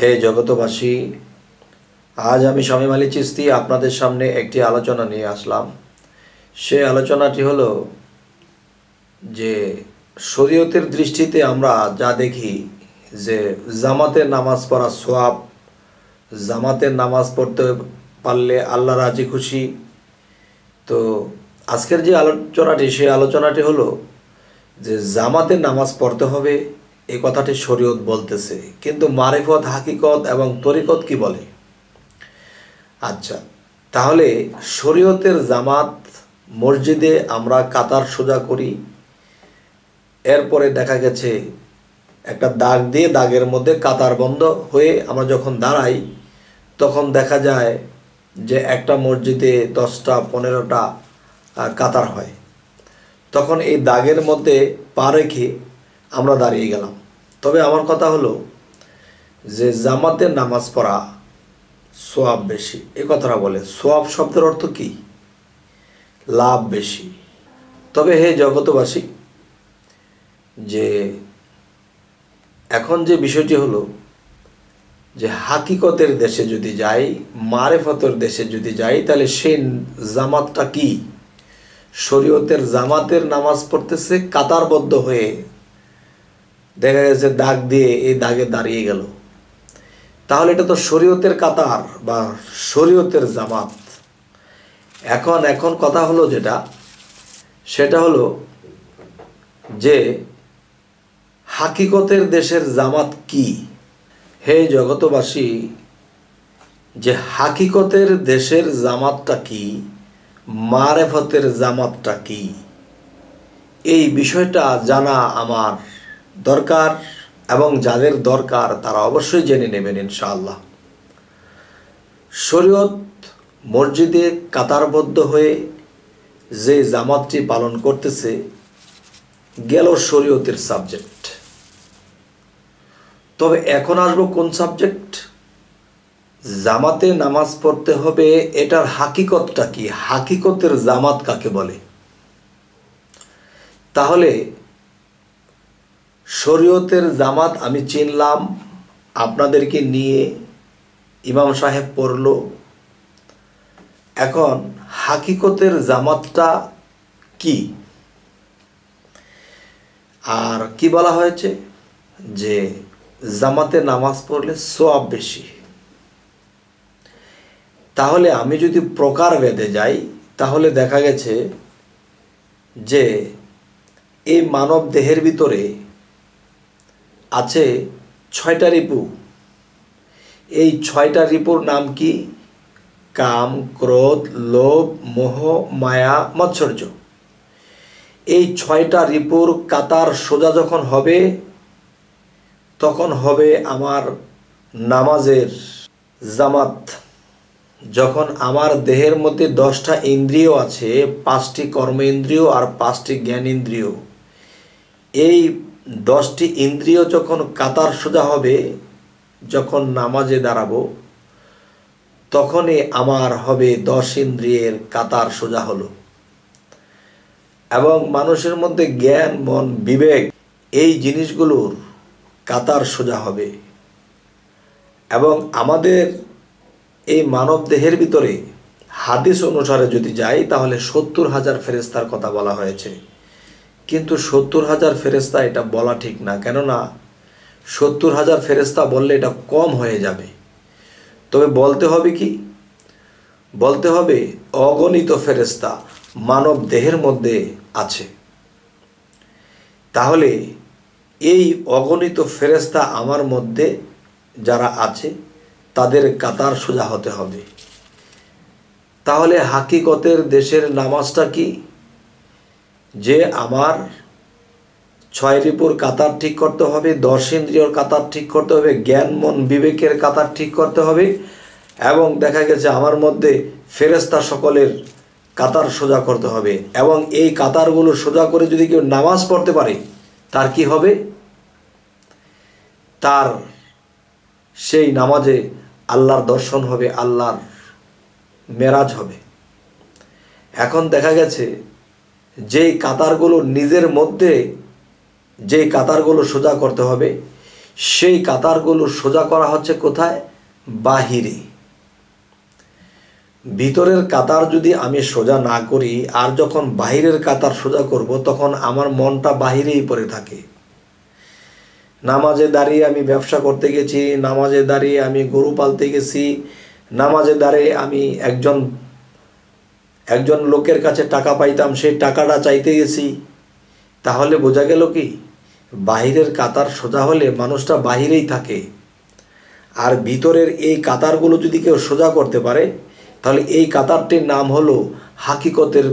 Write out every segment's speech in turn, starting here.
हे जगतवासी आज आमी शामीम आली चिस्ती आपनादेर सामने एकटी आलोचना निये आसलाम। सेई आलोचनाटी हलो जे शरीयतेर दृष्टिते आमरा जा देखी जे जामातेर नामाज पढ़ा सवाब, जामातेर नामाज पढ़ते पारले आल्लाह राजी खुशी। तो आजकेर जे आलोचनाटी सेई आलोचनाटी हलो जे जामातेर नामाज पढ़ते होबे ए कथाटी शरियत बोलतेছে किन्तु मारिफत हाकिकत एवं तरिकत कि बोले। अच्छा ताहले शरियतेर जामात मस्जिदे आमरा कातार सोजा करी, एरपरे देखा गेছে एकटा दाग दिए दागेर मध्य कातार बंध हये आमरा जखन दाड़ाई तखन देखा जाय जे एकटा मस्जिदे 10टा 15टा कातार हय। तखन एई दागेर मध्य पा रेखे आमरा दाड़िये गेलाम। तबे आमार कथा हलो जे जामातेर नामाज पढ़ा सोयाब बेशी, एई कथाटा बोले। सोयाब शब्देर अर्थ कि? लाभ बेशी। तबे हे जगतवासी जे एखन जे विषयटी हलो जे हाकिकतेर देशे जदि जाई, मारेफतेर देशे जदि जाई ताहले सेई जामातटा कि? शरियतेर जामातेर नामाज पढ़तेছে कातारबद्ध হয়ে, देखा गया दाग दिए दागे दाड़िए गल। ताहले एटा तो शरियतेर कातार बा शरियतेर जामात। एखन एखन कथा हलो जेटा सेटा हलो जे हाकिकतेर देशेर जामात कि? हे जगतवासी जे हाकिकतेर देशेर जामातटा कि, मारेफतेर जामातटा कि, एई विषयटा जाना आमार दरकार एवं जादेर दरकार तारा अवश्य जेने नेबेन इंशाअल्लाह। शरियत मस्जिदे कातारबद्ध हये जे जामातटी पालन करतेছে गेलो शरियतेर सबजेक्ट। तबे एखन आसबो कोन सबजेक्ट? जामाते नामाज पढ़ते होबे एटार हाकिकतटा कि? हाकिकतेर जामात काके बोले? ताहले शरियतेर जामात आमी चिनलाम आपनादेरके निये, इमाम साहेब पढ़लो। एखन हाकिकतेर जामातटा कि आर कि बला हयेछे जे जामाते नामाज पढ़ले सवाब बेशी। ताहले आमी जदि प्रकार भेदे जाई ताहले देखा गेछे जे ए मानव देहेर भितरे आछे 6टा रिपु। एई 6टा रिपुर नाम कि? काम, क्रोध, लोभ, मोह, माया, मात्सर्य। एई 6टा रिपुर कातार सोजा जखन होबे तखन होबे आमार नामाजेर जामात। जखन आमार देहेर मध्ये 10टा इंद्रिय आछे, 5टी कर्मेंद्रिय और 5टी ज्ञानेंद्रिय, एई 10टी इंद्रिय जखन कातार सोजा होबे जखन नामाजे दाड़ाबो तखनई आमार होबे 10 इंद्रियेर कातार सोजा हलो। एबं मानुषेर मध्ये ज्ञान, मन, विवेक एई जिनिसगुलोर कातार सोजा होबे। एबं आमादेर एई मानव देहेर भितरे हादिस अनुसारे जदि जाई ताहले 70,000 फेरेस्तार कथा बला हयेछे, किन्तु 70,000 फेरेस्ता एटा बला ठीक ना, केनना 70,000 फेरेस्ता बोलले एटा कम हो जाबे। तबे बोलते होबे कि? बोलते होबे अगणित फेरेस्ता मानव देहेर मध्ये आछे। ताहले एई अगणित फेरेस्ता आमार मध्ये जारा आछे तादेर कातार सोजा होते होबे। ताहले हाकिकतेर देशेर नामाजटा कि? जे आमार 6 रिपुर कातार ठीक करते होबे, 10 इंद्रियर कातार ठीक करते होबे, ज्ञान, मन, विवेकेर कातार ठीक करते होबे एवं देखा गेছে आमार मध्य फेरेस्ता सकलेर कातार सोजा करते होबे। एवं एई कातारगुलो सोजा करे जदि केउ नामाज पढ़ते पारे तार कि होबे? तार सेई नामाजे आल्लाहर दर्शन होबे, आल्लाहर मेराज होबे। एखन देखा गेছে जे कातारगुलो निजेर मध्य जे कातारगुलो सोजा करते होबे সেই কাতারগুলো সোজা করা হচ্ছে কোথায়? বাহিরে। ভিতরের কাতার যদি আমি সোজা না করি আর যখন বাহিরের কাতার সোজা করব তখন আমার মনটা বাহিরেই পড়ে থাকে। নামাজে দাঁড়িয়ে আমি ব্যবসা করতে গেছি, নামাজে দাঁড়িয়ে আমি গরু পালতে গেছি, নামাজে দাঁড়িয়ে আমি একজন লোকের কাছে টাকা পাইতাম সেই টাকাটা চাইতে গেছি। তাহলে বোঝা গেল কি, বাহিরের কাতার সোজা হলে মানুষটা বাহিরেই থাকে। আর ভিতরের এই কাতারগুলো যদি কেউ সোজা করতে পারে তাহলে এই কাতারটির নাম হলো হাকিকতের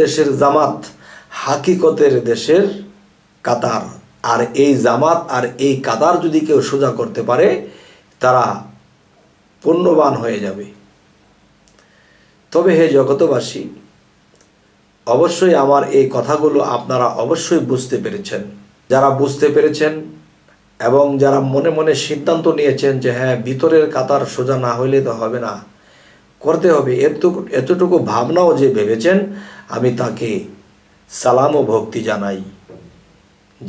দেশের জামাত, হাকিকতের দেশের কাতার। আর এই জামাত আর এই কাতার যদি কেউ সোজা করতে পারে তারা পুণ্যবান হয়ে যাবে। তবে হে জগতবাসী, অবশ্যই আমার এই কথাগুলো আপনারা অবশ্যই বুঝতে পেরেছেন। যারা বুঝতে পেরেছেন এবং যারা মনে মনে সিদ্ধান্ত নিয়েছেন যে হ্যাঁ, ভিতরের কাতার সোজা না হইলে তো হবে না, করতে হবে, এতটুকু ভাবনাও যে ভেবেছেন, আমি তাকে সালাম ও ভক্তি জানাই।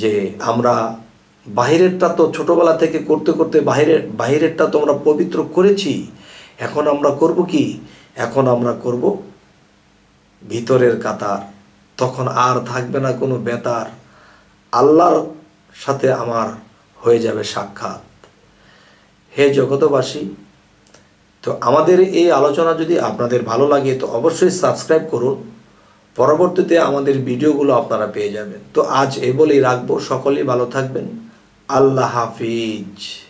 যে আমরা বাহিরেরটা তো ছোটোবেলা থেকে করতে করতে বাহিরেরটা তো আমরা পবিত্র করেছি, এখন আমরা করব কি? এখন আমরা করব ভিতরের কাতার। তখন আর থাকবে না কোনো বেতার, আল্লাহর সাথে আমার হয়ে যাবে সাক্ষাৎ। হে জগতবাসী, তো আমাদের এই আলোচনা যদি আপনাদের ভালো লাগে তো অবশ্যই সাবস্ক্রাইব করুন, পরবর্তীতে আমাদের ভিডিওগুলো আপনারা পেয়ে যাবেন। তো আজ এ বলেই রাখবো, সকলেই ভালো থাকবেন। আল্লাহ হাফিজ।